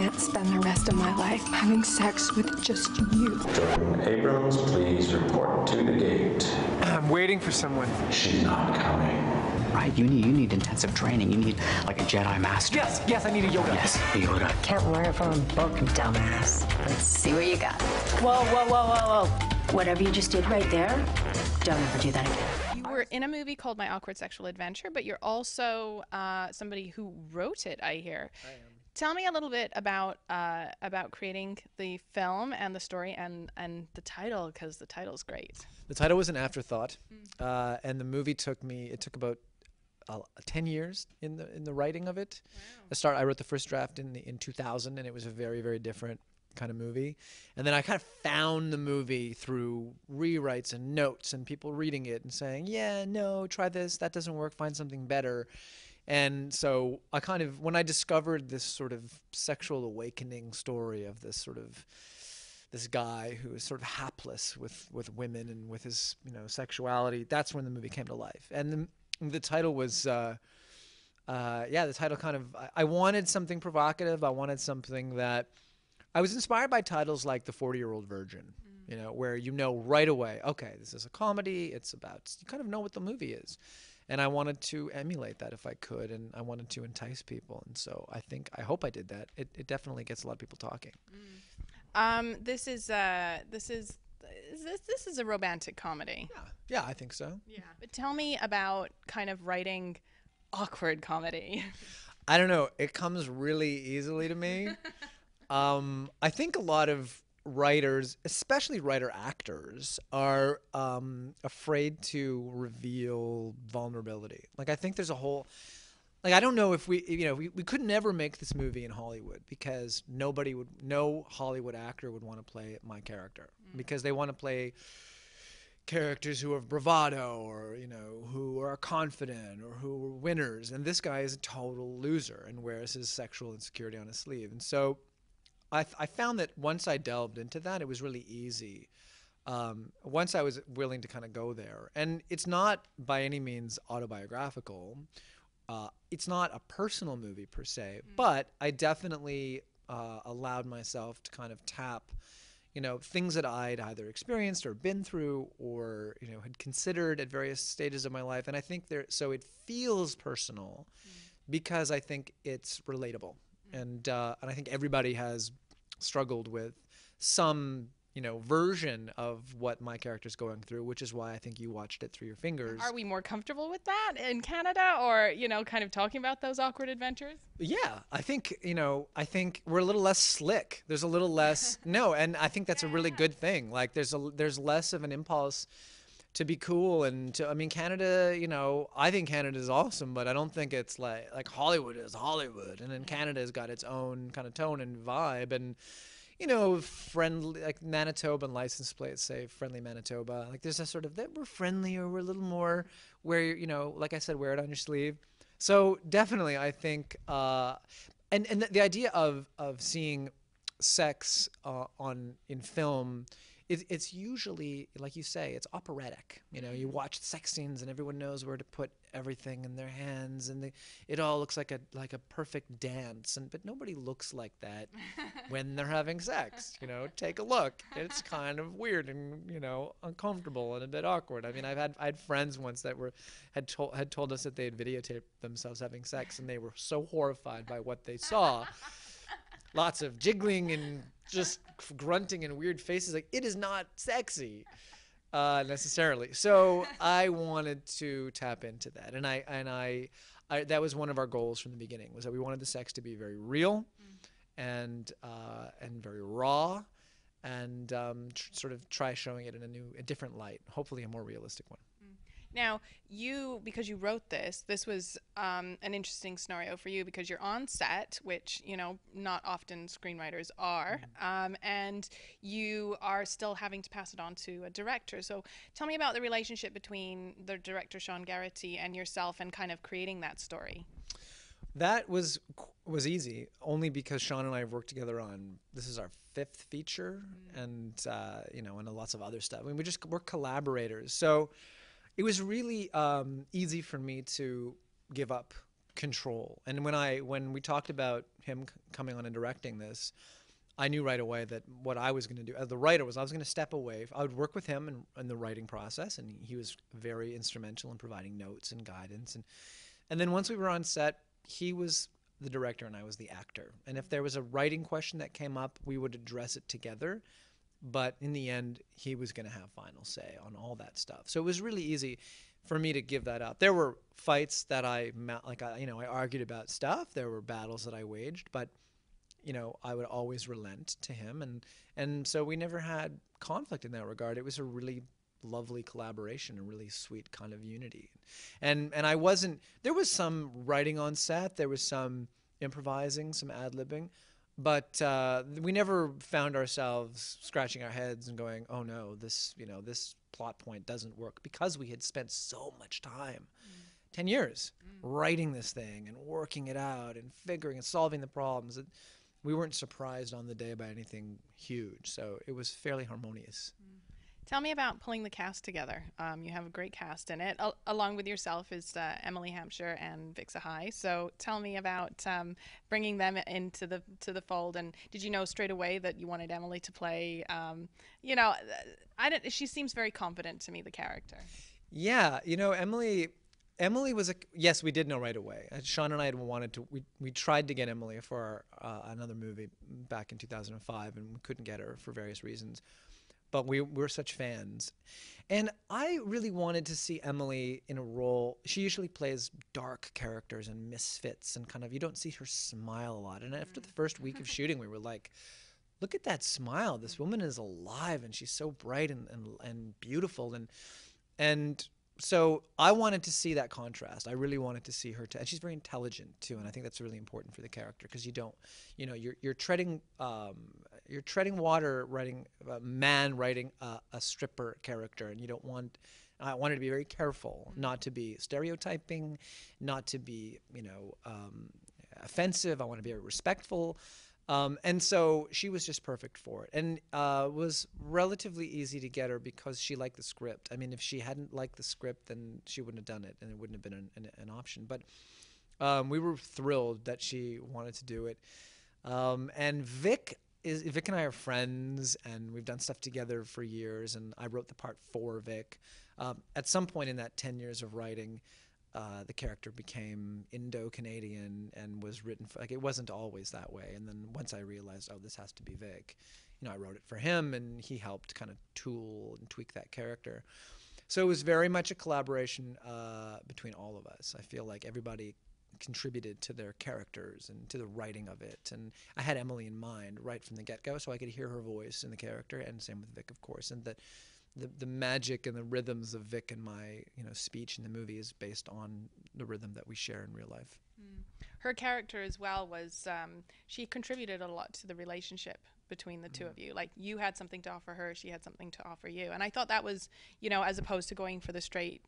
can't spend the rest of my life having sex with just you. Jordan Abrams, please report to the gate. I'm waiting for someone. She's not coming. Right, you need intensive training. You need, like, a Jedi master. Yes, I need a Yoda. Yes, a Yoda. Can't learn it from a book, dumbass. Let's see what you got. Whoa. Whatever you just did right there, don't ever do that again. You were in a movie called My Awkward Sexual Adventure, but you're also somebody who wrote it, I hear. I am. Tell me a little bit about creating the film and the story and the title, because the title's great. The title was an afterthought, and the movie took me. It took about 10 years in the writing of it. Wow. I wrote the first draft in 2000, and it was a very, very different kind of movie. And then I kind of found the movie through rewrites and notes and people reading it and saying, yeah, no, try this, that doesn't work, find something better. And so I kind of, when I discovered this sort of sexual awakening story of this sort of, this guy who is sort of hapless with women and with his, you know, sexuality, that's when the movie came to life. And the title was, the title kind of, I wanted something provocative. I wanted something that, I was inspired by titles like The 40-Year-Old Virgin, you know, where you know right away, okay, this is a comedy, it's about, you kind of know what the movie is. And I wanted to emulate that if I could, and I wanted to entice people. And so I hope I did that. It definitely gets a lot of people talking. This is a romantic comedy. Yeah, I think so. Yeah, but tell me about kind of writing awkward comedy. I don't know, it comes really easily to me. I think a lot of writers, especially writer-actors, are afraid to reveal vulnerability. Like, I think there's a whole, like, I don't know if we, you know, we could never make this movie in Hollywood because no Hollywood actor would want to play my character because they want to play characters who have bravado or, you know, who are confident or who are winners. And this guy is a total loser and wears his sexual insecurity on his sleeve. And so I found that once I delved into that, it was really easy. Once I was willing to kind of go there. And it's not by any means autobiographical. It's not a personal movie per se, but I definitely allowed myself to kind of tap, you know, things that I'd either experienced or been through or, you know, had considered at various stages of my life. And I think so it feels personal because I think it's relatable. And I think everybody has struggled with some, you know, version of what my character's going through, which is why I think you watched it through your fingers. Are we more comfortable with that in Canada, or, you know, kind of talking about those awkward adventures? Yeah, I think, you know, I think we're a little less slick. There's a little less, no, and I think that's a really good thing. Like there's less of an impulse to be cool and to, I mean, Canada, you know, I think Canada is awesome, but I don't think it's like Hollywood is Hollywood. And then Canada's got its own kind of tone and vibe and, you know, friendly, like Manitoban license plates say friendly Manitoba. Like there's a sort of that we're friendly or we're a little more where, you know, like I said, wear it on your sleeve. So definitely I think, and the idea of seeing sex in film, it's usually, like you say, it's operatic. You know, you watch sex scenes and everyone knows where to put everything in their hands, and it all looks like a perfect dance. But nobody looks like that when they're having sex. You know, take a look. It's kind of weird and, you know, uncomfortable and a bit awkward. I mean, I had friends once that had told us that they had videotaped themselves having sex, and they were so horrified by what they saw. Lots of jiggling and just grunting and weird faces. Like, it is not sexy necessarily. So I wanted to tap into that, and I that was one of our goals from the beginning, was that we wanted the sex to be very real and very raw, and sort of try showing it in a different light, hopefully a more realistic one. Now, because you wrote this, this was an interesting scenario for you because you're on set, which, you know, not often screenwriters are, and you are still having to pass it on to a director. So tell me about the relationship between the director, Sean Garrity, and yourself and kind of creating that story. That was easy, only because Sean and I have worked together on, this is our 5th feature, and, you know, and lots of other stuff. I mean, we're collaborators. So it was really easy for me to give up control. And when we talked about him coming on and directing this, I knew right away that what I was going to do as the writer was I was going to step away. I would work with him in the writing process, and he was very instrumental in providing notes and guidance. And then once we were on set, he was the director and I was the actor. And if there was a writing question that came up, we would address it together. But in the end, he was going to have final say on all that stuff. So it was really easy for me to give that up. There were fights that I argued about stuff. There were battles that I waged, but you know, I would always relent to him, and so we never had conflict in that regard. It was a really lovely collaboration, a really sweet kind of unity. And I wasn't. There was some writing on set. There was some improvising, some ad-libbing. But we never found ourselves scratching our heads and going, "Oh no, this plot point doesn't work," because we had spent so much time, 10 years, writing this thing and working it out and figuring and solving the problems. And we weren't surprised on the day by anything huge, so it was fairly harmonious. Tell me about pulling the cast together. You have a great cast in it. Along with yourself is Emily Hampshire and Vik Sahay. So tell me about bringing them into the fold. And did you know straight away that you wanted Emily to play? She seems very confident to me, the character. Yeah, Emily was yes, we did know right away. Sean and I had wanted to. We tried to get Emily for another movie back in 2005, and we couldn't get her for various reasons. But we're such fans. And I really wanted to see Emily in a role. She usually plays dark characters and misfits and kind of, you don't see her smile a lot. And after the first week of shooting, we were like, look at that smile. This woman is alive and she's so bright and beautiful. And so I wanted to see that contrast. I really wanted to see her, and she's very intelligent too. And I think that's really important for the character, because you don't, you're treading, you're treading water writing a stripper character, and you don't want, I wanted to be very careful not to be stereotyping, not to be, offensive. I want to be respectful. And so she was just perfect for it, and was relatively easy to get her because she liked the script. I mean, if she hadn't liked the script, then she wouldn't have done it, and it wouldn't have been an option. But we were thrilled that she wanted to do it. And Vik and I are friends, and we've done stuff together for years, and I wrote the part for Vik. At some point in that 10 years of writing, the character became Indo-Canadian and was written for, like, it wasn't always that way. And then once I realized, oh, this has to be Vik, I wrote it for him, and he helped kind of tool and tweak that character. So it was very much a collaboration between all of us. I feel like everybody contributed to their characters and to the writing of it. And I had Emily in mind right from the get-go, so I could hear her voice in the character, and same with Vik, of course. And that the magic and the rhythms of Vik and my speech in the movie is based on the rhythm that we share in real life. Her character as well was, she contributed a lot to the relationship between the two of you. Like, you had something to offer her, she had something to offer you. And I thought that was, as opposed to going for the straight,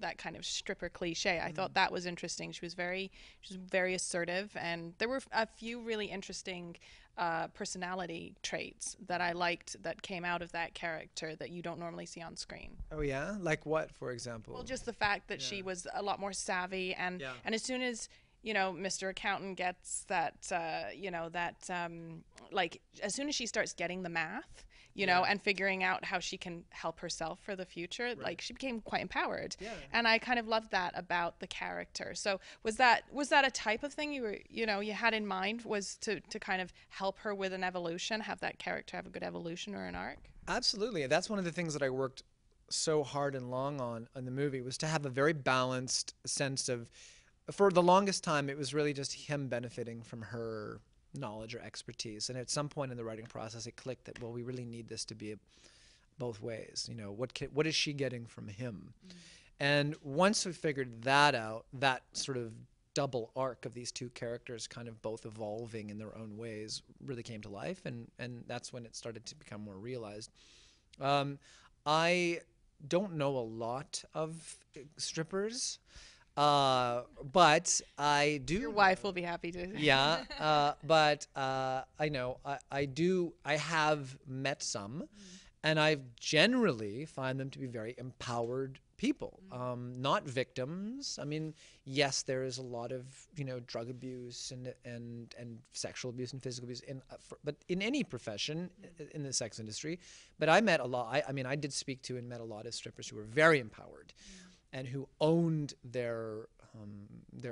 that kind of stripper cliche, I thought that was interesting. She was very assertive, and there were a few really interesting personality traits that I liked that came out of that character that you don't normally see on screen. Oh yeah? Like what, for example? Well, just the fact that she was a lot more savvy, and as soon as Mr. Accountant gets that, like, as soon as she starts getting the math, and figuring out how she can help herself for the future, like, she became quite empowered. Yeah. And I kind of loved that about the character. So was that a type of thing you had in mind, was to kind of help her with an evolution, have that character have a good evolution or an arc? Absolutely. That's one of the things that I worked so hard and long on in the movie, was to have a very balanced sense of, for the longest time, it was really just him benefiting from her knowledge or expertise. And at some point in the writing process, it clicked that, well, we really need this to be both ways. What is she getting from him? And once we figured that out, that sort of double arc of these two characters kind of both evolving in their own ways really came to life. And that's when it started to become more realized. I don't know a lot of strippers. But I do. Your wife will be happy to. Yeah. I have met some, and I generally find them to be very empowered people, not victims. I mean, yes, there is a lot of, you know, drug abuse and sexual abuse and physical abuse, but in any profession, in the sex industry. But I met a lot. I mean, I did speak to and met a lot of strippers who were very empowered, and who owned their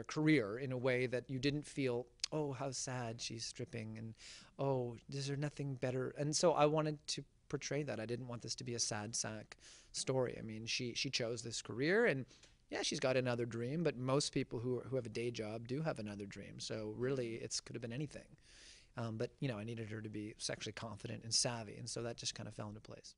career in a way that you didn't feel, oh, how sad she's stripping, and oh, is there nothing better? And so I wanted to portray that. I didn't want this to be a sad sack story. I mean, she chose this career, and yeah, she's got another dream, but most people who have a day job do have another dream. So really, it could have been anything. But, you know, I needed her to be sexually confident and savvy, and so that just kind of fell into place.